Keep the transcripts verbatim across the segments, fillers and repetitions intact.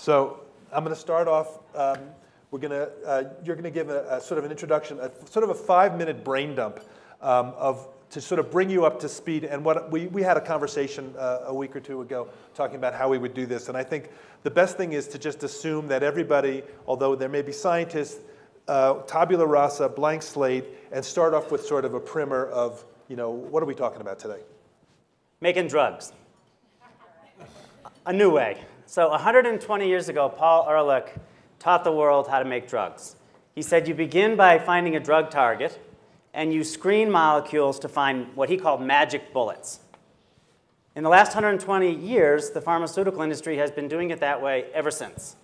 So I'm going to start off. Um, we're going to, uh, you're going to give a, a sort of an introduction, a, sort of a five-minute brain dump um, of to sort of bring you up to speed. And what we, we had a conversation uh, a week or two ago talking about how we would do this. And I think the best thing is to just assume that everybody, although there may be scientists, uh, tabula rasa, blank slate, and start off with sort of a primer of, you know, what are we talking about today? Making drugs. A new way. So one hundred twenty years ago, Paul Ehrlich taught the world how to make drugs. He said you begin by finding a drug target, and you screen molecules to find what he called magic bullets. In the last one hundred twenty years, the pharmaceutical industry has been doing it that way ever since.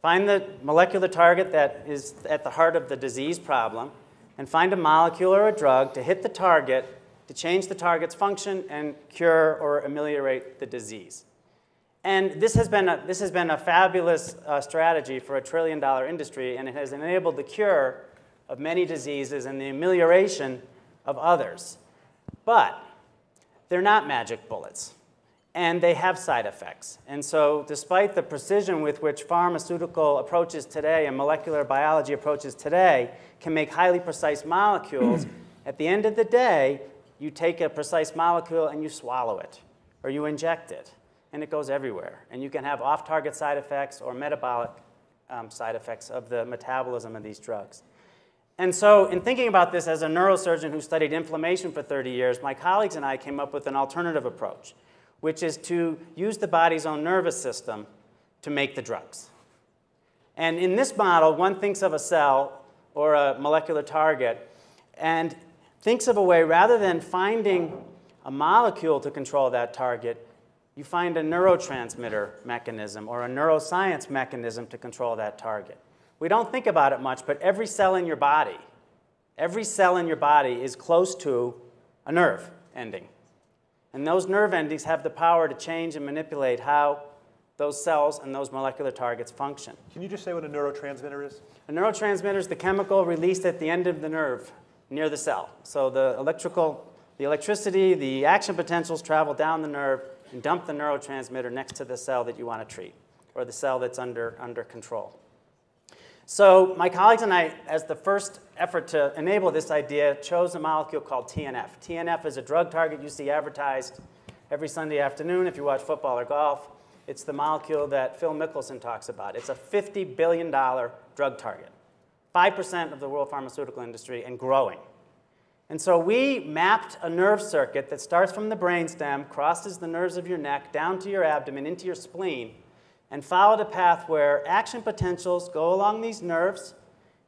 Find the molecular target that is at the heart of the disease problem, and find a molecule or a drug to hit the target, to change the target's function, and cure or ameliorate the disease. And this has been a, this has been a fabulous uh, strategy for a trillion-dollar industry, and it has enabled the cure of many diseases and the amelioration of others. But they're not magic bullets, and they have side effects. And so despite the precision with which pharmaceutical approaches today and molecular biology approaches today can make highly precise molecules, at the end of the day, you take a precise molecule and you swallow it, or you inject it, and it goes everywhere. And you can have off-target side effects or metabolic um, side effects of the metabolism of these drugs. And so in thinking about this as a neurosurgeon who studied inflammation for thirty years, my colleagues and I came up with an alternative approach, which is to use the body's own nervous system to make the drugs. And in this model, one thinks of a cell or a molecular target and thinks of a way, rather than finding a molecule to control that target, you find a neurotransmitter mechanism or a neuroscience mechanism to control that target. We don't think about it much, but every cell in your body, every cell in your body is close to a nerve ending. And those nerve endings have the power to change and manipulate how those cells and those molecular targets function. Can you just say what a neurotransmitter is? A neurotransmitter is the chemical released at the end of the nerve near the cell. So the electrical, the electricity, the action potentials travel down the nerve and dump the neurotransmitter next to the cell that you want to treat, or the cell that's under, under control. So my colleagues and I, as the first effort to enable this idea, chose a molecule called T N F. T N F is a drug target you see advertised every Sunday afternoon if you watch football or golf. It's the molecule that Phil Mickelson talks about. It's a fifty billion dollar drug target, five percent of the world pharmaceutical industry and growing. And so we mapped a nerve circuit that starts from the brainstem, crosses the nerves of your neck, down to your abdomen, into your spleen, and followed a path where action potentials go along these nerves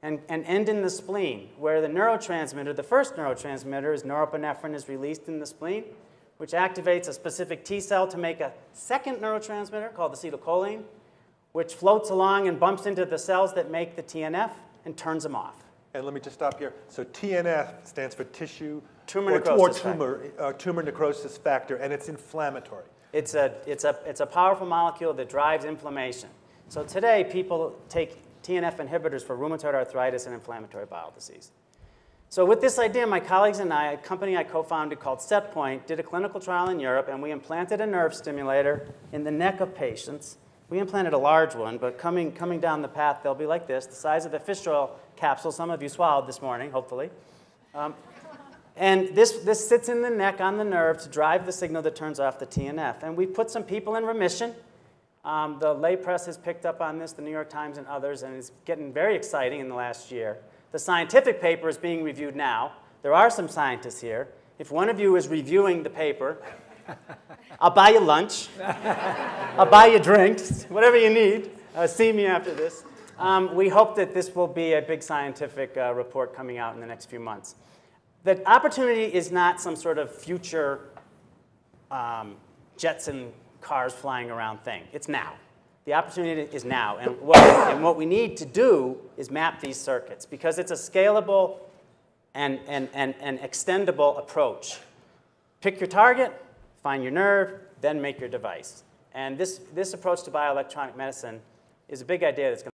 and, and end in the spleen, where the neurotransmitter, the first neurotransmitter is norepinephrine, is released in the spleen, which activates a specific T cell to make a second neurotransmitter called acetylcholine, which floats along and bumps into the cells that make the T N F and turns them off. And let me just stop here. So T N F stands for tissue tumor or, necrosis or tumor, uh, tumor necrosis factor, and it's inflammatory. It's a, it's, a, it's a powerful molecule that drives inflammation. So today, people take T N F inhibitors for rheumatoid arthritis and inflammatory bowel disease. So with this idea, my colleagues and I, a company I co-founded called SetPoint, did a clinical trial in Europe, and we implanted a nerve stimulator in the neck of patients. We implanted a large one, but coming, coming down the path, they'll be like this, the size of the fish oil capsule some of you swallowed this morning, hopefully. Um, And this, this sits in the neck on the nerve to drive the signal that turns off the T N F. And we put some people in remission. Um, the lay press has picked up on this, the New York Times and others, and it's getting very exciting in the last year. The scientific paper is being reviewed now. There are some scientists here. If one of you is reviewing the paper, I'll buy you lunch. I'll buy you drinks, whatever you need. Uh, see me after this. Um, we hope that this will be a big scientific uh, report coming out in the next few months. The opportunity is not some sort of future um, jets and cars flying around thing. It's now. The opportunity is now. And what, and what we need to do is map these circuits, because it's a scalable and, and, and, and extendable approach. Pick your target, find your nerve, then make your device. And this, this approach to bioelectronic medicine is a big idea that's going to